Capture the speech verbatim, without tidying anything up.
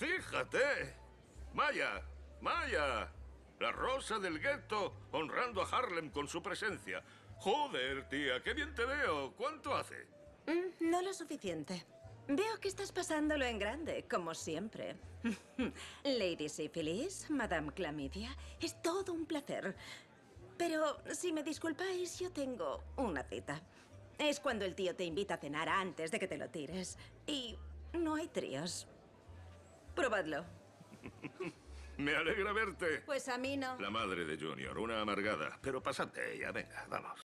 Fíjate. Maya, Maya. La rosa del gueto honrando a Harlem con su presencia. Joder, tía, qué bien te veo. ¿Cuánto hace? Mm, no lo suficiente. Veo que estás pasándolo en grande, como siempre. Lady Sífilis, Madame Clamidia, es todo un placer. Pero, si me disculpáis, yo tengo una cita. Es cuando el tío te invita a cenar antes de que te lo tires. Y no hay tríos. Probadlo. Me alegra verte. Pues a mí no. La madre de Junior, una amargada. Pero pásate ella, venga, vamos.